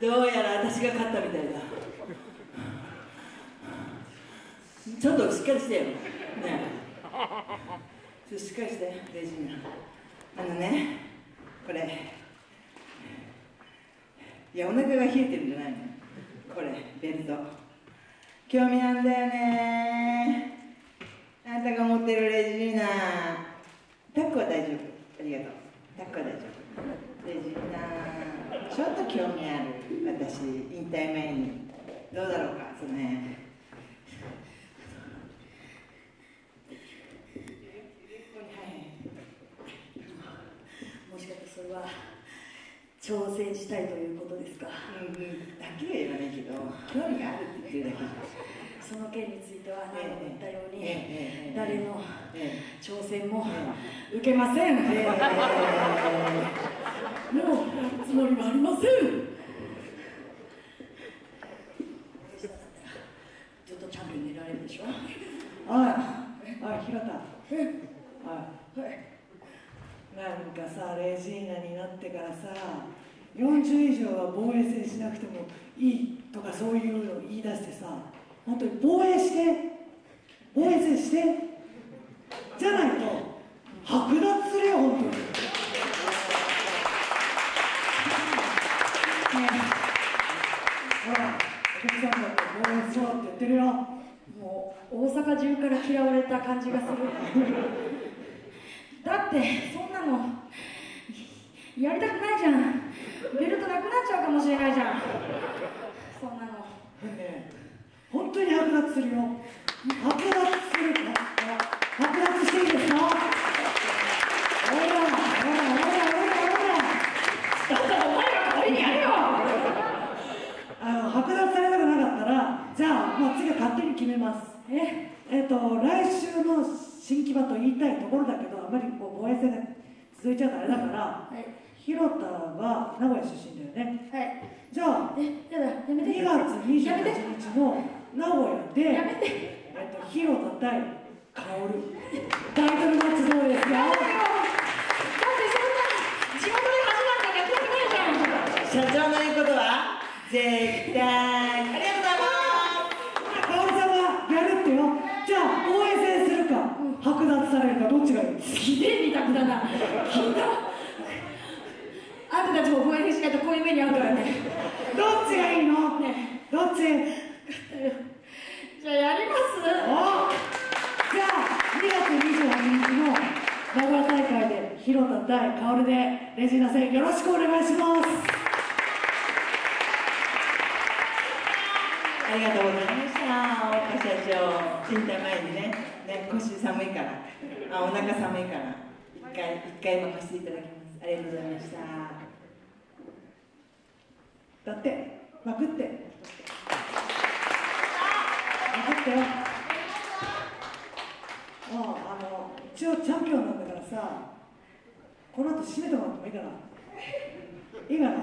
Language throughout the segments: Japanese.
どうやら私が勝ったみたいだ。ちょっとしっかりしてよ。ねえ。ちょっとしっかりして、レジーナ。これ。いや、お腹が冷えてるんじゃないの。これ、ベルト。興味あんだよね。あんたが持ってるレジーナ。タックは大丈夫。ありがとう。タックは大丈夫。レジーナ。ちょっと興味ある。私、引退前にどうだろうか、その辺。もしかしてそれは挑戦したいということですか。だけは言わないけど、興味があるって言ってるだけじゃん。その件については何度も言ったように、誰の挑戦も受けません。もうやるつもりはありません。ずっとチャンピオンにいられるでしょ。おい平田、なんかさ、レジーナになってからさ、40以上は防衛戦しなくてもいいとかそういうのを言い出してさ、本当に防衛して、防衛戦してじゃないと剥奪するよ、本当に。お客さんだって防衛しようって言ってるよ。もう大阪中から嫌われた感じがする。だってそんなのやりたくないじゃん。ベルトなくなっちゃうかもしれないじゃん。そんなの本当に剥奪するよ。剥奪するから、剥奪していいですよ。決めます。来週の新木場と言いたいところだけど、あまりこう防衛戦が続いちゃうとあれだから、広田は名古屋出身だよね。じゃあ2月28日の名古屋で広田対KAORUタイトルマッチどうですか。だってそんな地元で恥なんかやりたくないじゃん。社長の言うことは絶対。ありがとうございます。じゃあ防衛戦するか剥奪されるかどっちがいい？ひでえ二択だな。あんたたちも防衛戦しないとこういう目に遭うからね。どっちがいいの？どっち？じゃあやります。じゃあ2月28日の名古屋大会で広田対KAORUでレジーナ戦よろしくお願いします。ありがとうございました。社長、引退前にね、腰寒いから、お腹寒いから、一回任せていただきます。ありがとうございました。だって、まくって。まくって。一応チャンピオンなんだからさ、この後締めてもらってもいいかな。いいかな。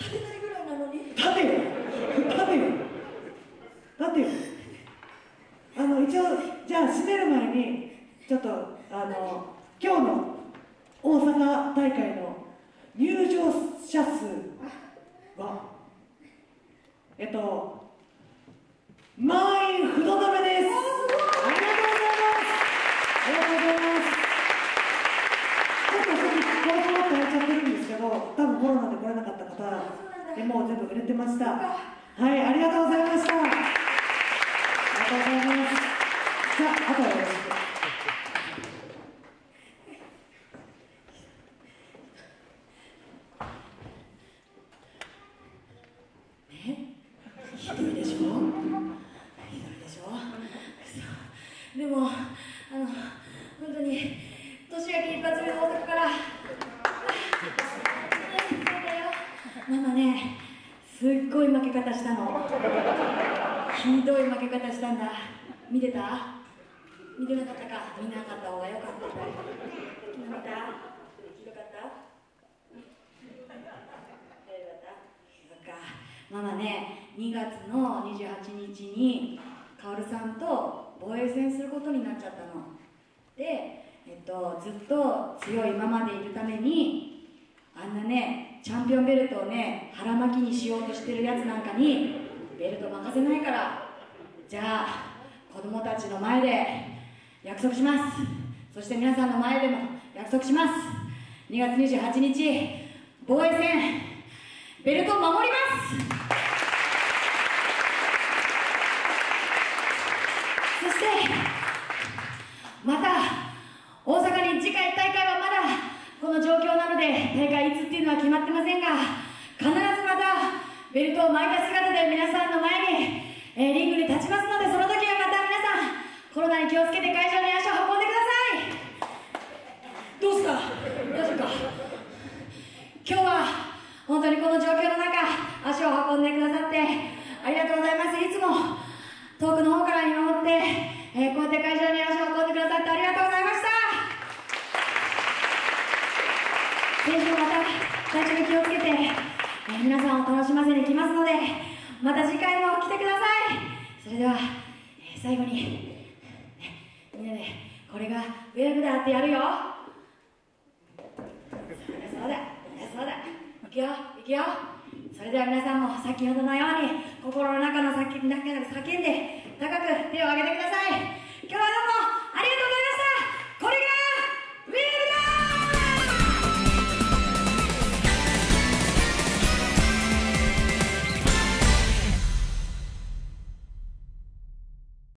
立てないぐらいなのに。立てよ。立てよ。だって一応じゃあ締める前にちょっと今日の大阪大会の入場者数は満員不動止めです。ありがとうございます。ありがとうございます。ちょっと先にこうと思って入っちゃってるんですけど、多分コロナで来れなかった方でもう全部売れてました。ありがとうございました。じゃあ、あとはよろしく。ひどいでしょ、ひどいでしょ。でも、本当に年明け一発目の大阪からママね、すっごい負け方したの。のひどい負け方したんだ。見てた？見てなかったか。見なかった方がよかったんだ。見た？ひどかった？ママね、2月の28日にKAORUさんと防衛戦することになっちゃったので、ずっと強いままでいるためにあんなね、チャンピオンベルトをね腹巻きにしようとしてるやつなんかにベルト任せないから、じゃあ子供たちの前で約束します。そして皆さんの前でも約束します。2月28日防衛戦ベルトを守ります。そしてまた大阪に次回大会はまだこの状況なので大会いつっていうのは決まってませんが、必ずまたベルトを巻いた姿で皆さんの前に、リングに立ちますので、その時はまた皆さんコロナに気をつけて会場に足を運んでください。どうすか？大丈夫か？今日は本当にこの状況の中、足を運んでくださってありがとうございます。いつも遠くの方から見守って、こうやって会場に足を運んでくださってありがとうございました。選手もまた体調に気をつけて、皆さんを楽しませに来ますので、また次回も来てください。それでは、最後に、みんなでこれがウェーブだってやるよ。そうだ、そうだ。いくよ、いくよ。それでは皆さんも先ほどのように心の中の叫んで高く手を上げてください。